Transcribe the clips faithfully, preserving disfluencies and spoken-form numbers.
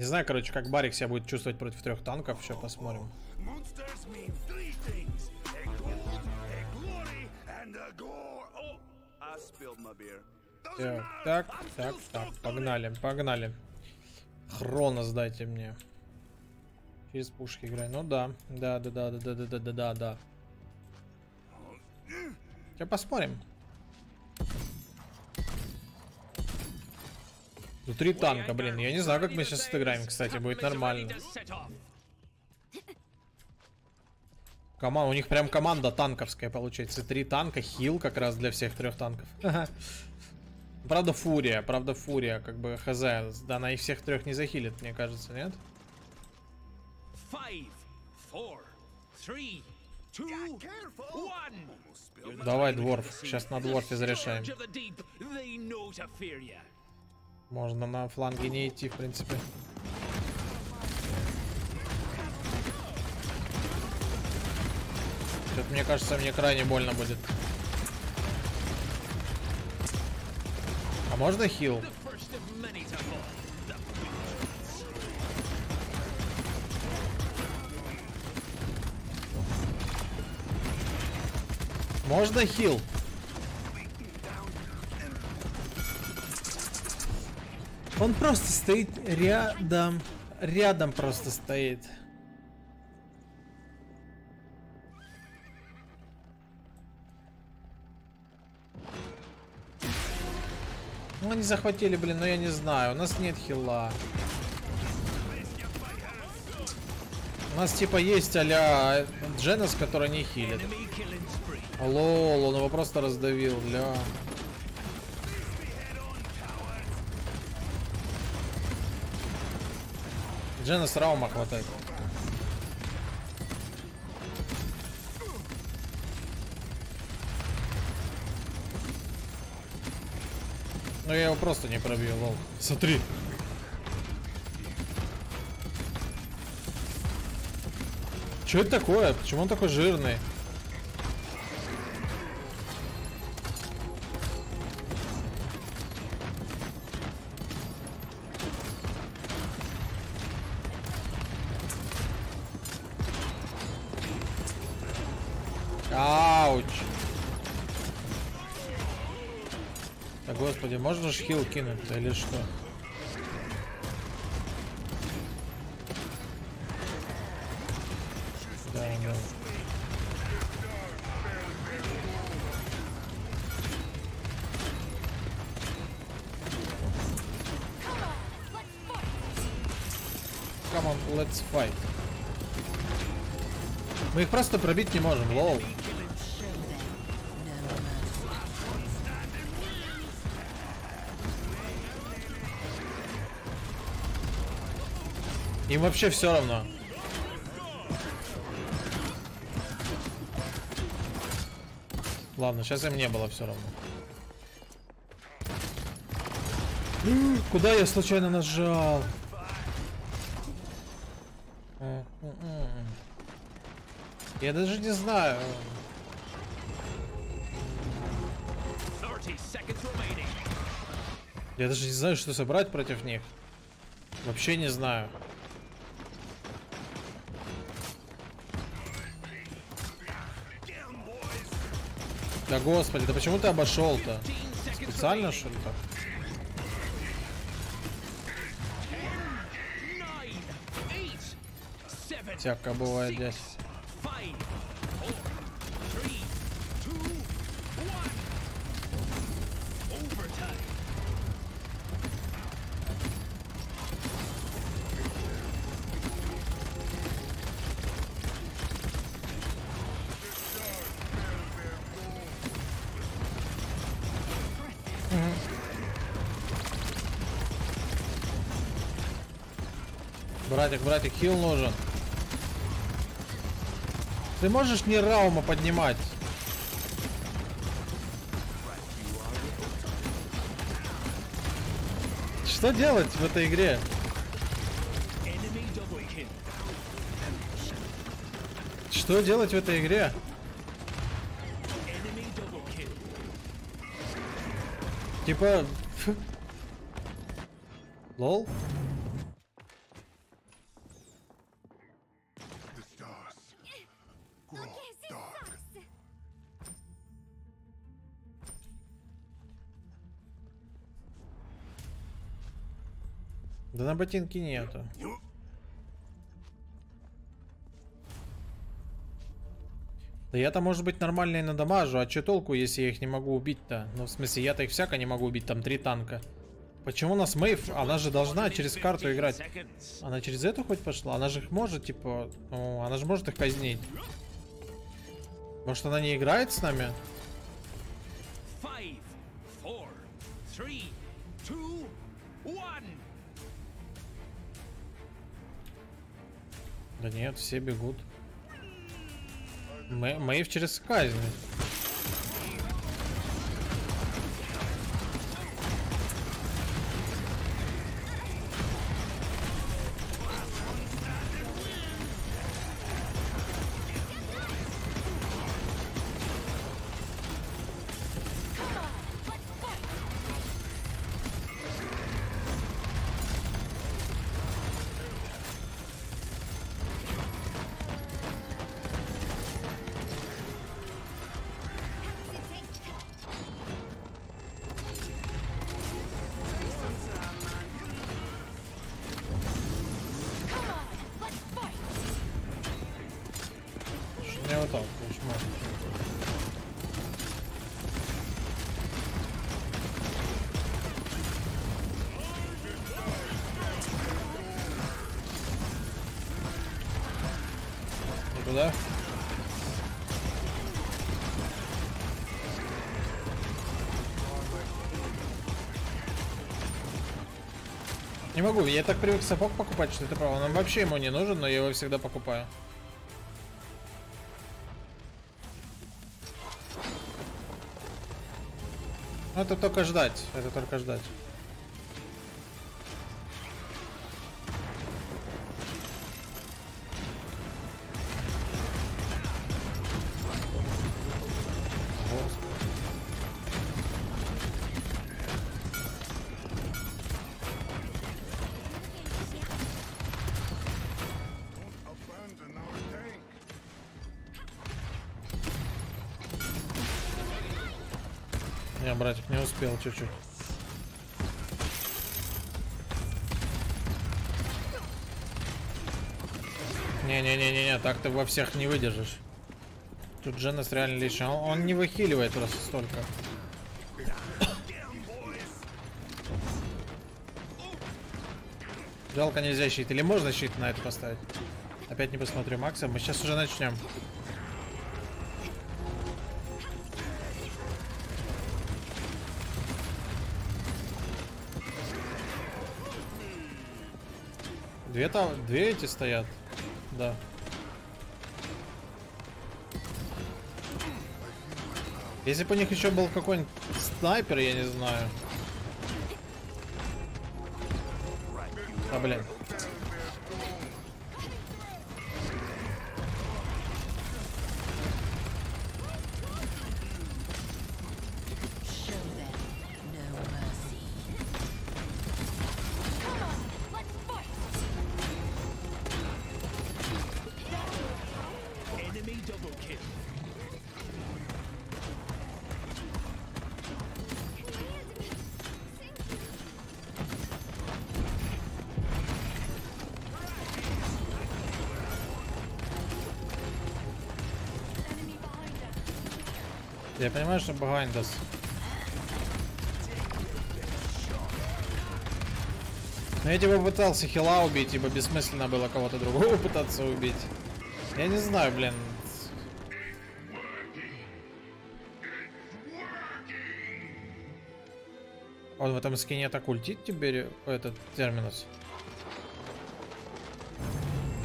Не знаю, короче, как Барик себя будет чувствовать против трех танков. Сейчас посмотрим. Так, так, так, так, погнали, погнали. Хрона сдайте мне. Через пушки играй. Ну да, да, да, да, да, да, да, да, да, да. Сейчас посмотрим. Ну три танка, блин. Я не знаю, как мы сейчас отыграем, кстати. Будет нормально. Кома... У них прям команда танковская получается. Три танка, хил как раз для всех трех танков. Правда Фурия, правда Фурия, как бы хз. Да она их всех трех не захилит, мне кажется, нет? пять, четыре, три, два, один. Давай, Дворф, сейчас на Дворфе зарешаем. Можно на фланге не идти, в принципе. Что-то, мне кажется, мне крайне больно будет. А можно хил? Можно хил? Он просто стоит рядом. Рядом просто стоит. Ну они захватили, блин, но я не знаю. У нас нет хила. У нас типа есть а-ля Дженнес, который не хилит. Лоло, он его просто раздавил, бля. Дженнес раума хватает. Но я его просто не пробью, лол. Смотри. Что это такое? Почему он такой жирный? Ауч. Да господи, можно же хил кинуть или что? Да, да. Come on, let's fight. Мы их просто пробить не можем, лол. Им вообще все равно. Ладно, сейчас им не было все равно. Куда я случайно нажал? Я даже не знаю. Я даже не знаю, что собрать против них. Вообще не знаю. Да господи, да почему ты обошел-то? Специально что ли так? Всяко бывает здесь. Братик, братик, хил нужен. Ты можешь не раума поднимать? Что делать в этой игре? Что делать в этой игре? Типа... Лол? Да на ботинке нету. Да я-то, может быть, нормально и надамажу. А че толку, если я их не могу убить-то? Ну, в смысле, я-то их всяко не могу убить. Там три танка. Почему у нас Мэйв? Она же должна через карту играть. Она через эту хоть пошла? Она же их может, типа... Ну, она же может их казнить. Может, она не играет с нами? Да нет, все бегут. Мэйв через казнь. Туда. Не могу, я так привык сапог покупать, что это право. Нам вообще ему не нужен, но я его всегда покупаю. Но это только ждать, это только ждать. Не, братик, не успел чуть-чуть. Не-не-не-не-не, так ты во всех не выдержишь. Тут Дженнес реально лишний. Он, он не выхиливает просто столько. Жалко, нельзя щит. Или можно щит на это поставить? Опять не посмотрю Макса. Мы сейчас уже начнем. Две там, две эти стоят, да. Если бы у них еще был какой-нибудь снайпер, я не знаю. А, блин. Я понимаю, что behind us. Но я тебя пытался хила убить, ибо бессмысленно было кого-то другого пытаться убить. Я не знаю, блин. Он в этом скине так ультит теперь, этот Терминус.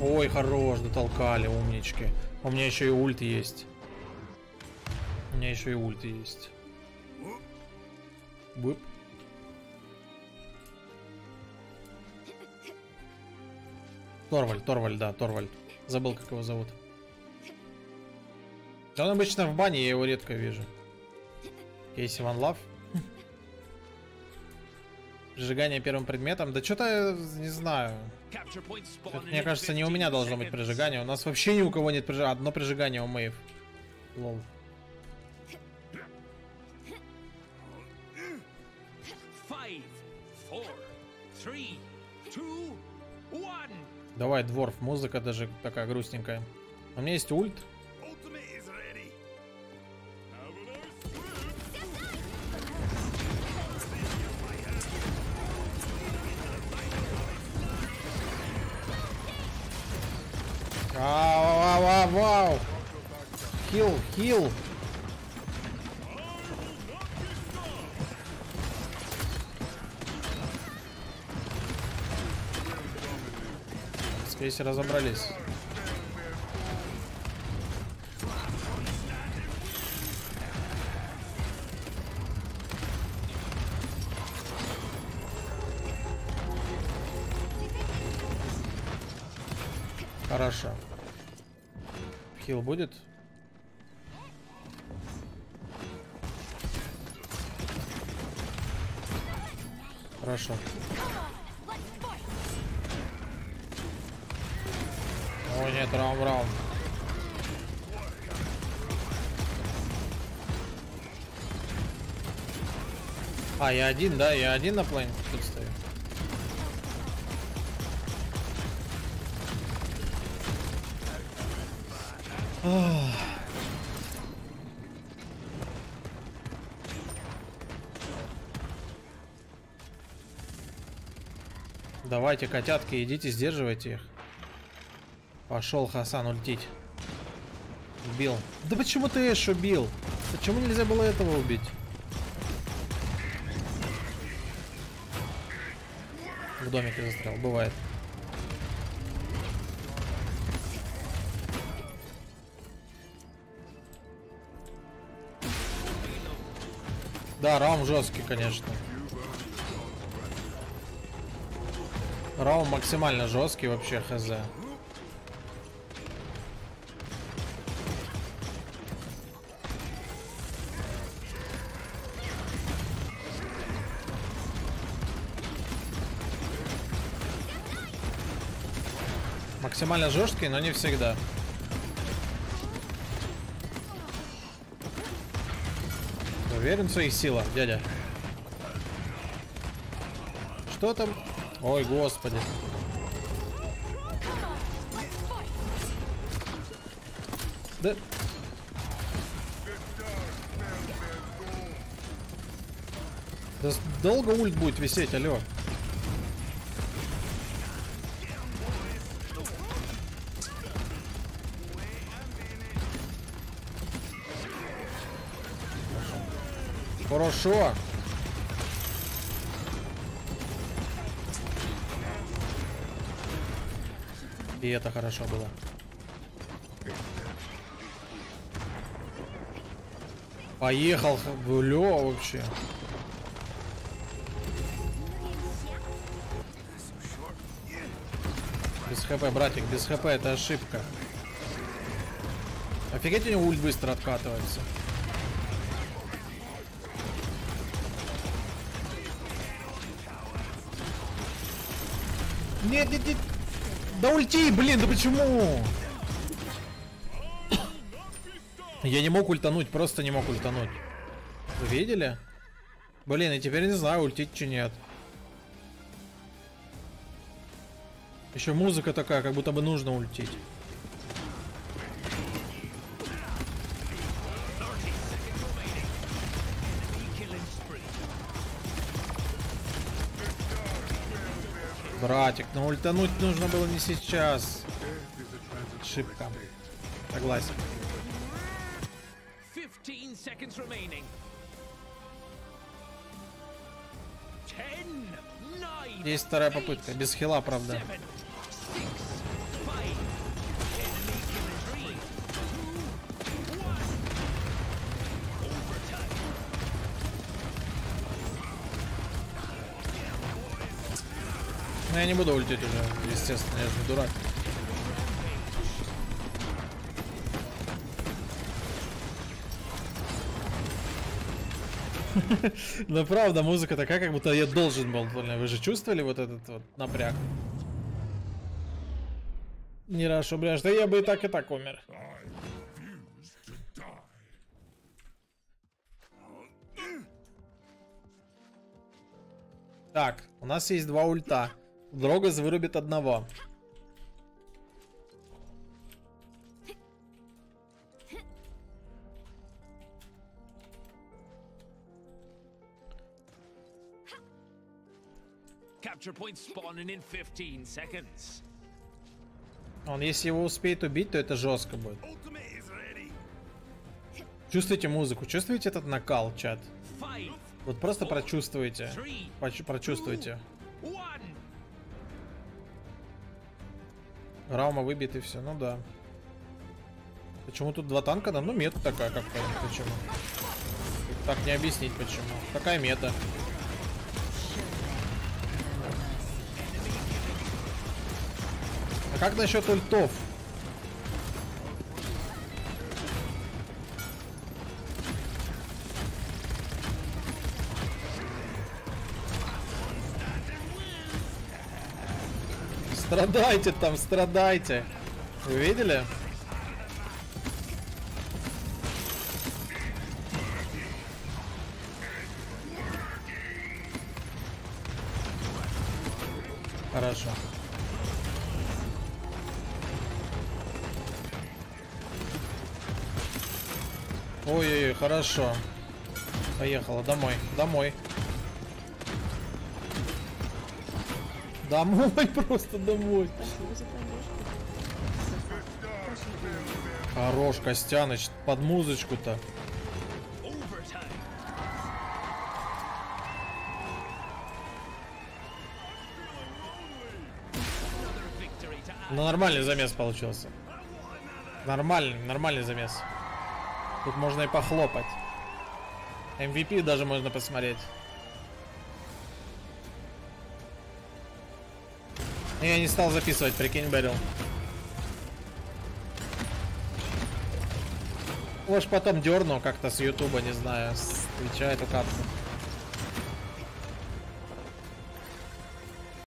Ой, хорош, дотолкали, умнички. У меня еще и ульт есть. У меня еще и ульты есть. Бып. Торваль, Торваль, да, Торваль. Забыл, как его зовут. Он обычно в бане, я его редко вижу. Кейси Ван Лав. Прижигание первым предметом. Да что-то я не знаю. Мне кажется, не у меня должно быть прижигание. У нас вообще ни у кого нет прижигания. Одно прижигание у Мэйв. Лол. Five, four, three, two. Давай, дворф, музыка даже такая грустненькая. У меня есть ульт. Вау-вау-вау-вау! Хил, хил! С Кейси разобрались. Хорошо. Хил будет? Хорошо. О, нет, раунд-раунд. А, я один, да? Я один на плане тут стою. Давайте, котятки, идите, сдерживайте их. Пошел Хасан ультить. Убил. Да почему ты Эш убил? Почему нельзя было этого убить? В домике застрял, бывает. Да, раунд жесткий, конечно. Раунд максимально жесткий вообще, хз. Максимально жесткий, но не всегда. Уверен в своих силах, дядя. Что там? Ой, господи. Да. Да долго ульт будет висеть, алло. Хорошо. И это хорошо было. Поехал, Лё, вообще. Без хп, братик, без хп, это ошибка. Офигеть, у него ульт быстро откатывается. Нет, нет, нет. Да ульти, блин, да почему? Я не мог ультануть, просто не мог ультануть. Вы видели? Блин, и теперь не знаю, ультить че нет. Еще музыка такая, как будто бы нужно ультить. Братик, но ультануть нужно было не сейчас. Ошибка. Согласен. Здесь вторая попытка. Без хила, правда. Но я не буду улететь уже, естественно, я же дурак. Но правда, музыка такая, как будто я должен был. Вы же чувствовали вот этот вот напряг? Не рашу, бляш, да я бы и так, и так умер. Так, у нас есть два ульта. Дрогаз вырубит одного. Он, если его успеет убить, то это жестко будет. Чувствуйте музыку, чувствуете этот накал, чат? Вот просто прочувствуйте. Прочувствуйте. Раума выбит и все, ну да. Почему тут два танка? Да, ну мета такая как-то. Почему? Так не объяснить почему. Такая мета. А как насчет ультов? Страдайте там, страдайте. Вы видели? Хорошо. Ой-ой-ой, хорошо. Поехала домой, домой. Домой, просто домой. Хорош, Костяныч, под музычку-то. Но нормальный замес получился. Нормальный, нормальный замес. Тут можно и похлопать. эм ви пи даже можно посмотреть. Я не стал записывать, прикинь, Бэрил. Может, потом дерну как-то с ютуба, не знаю, с твича эту карту.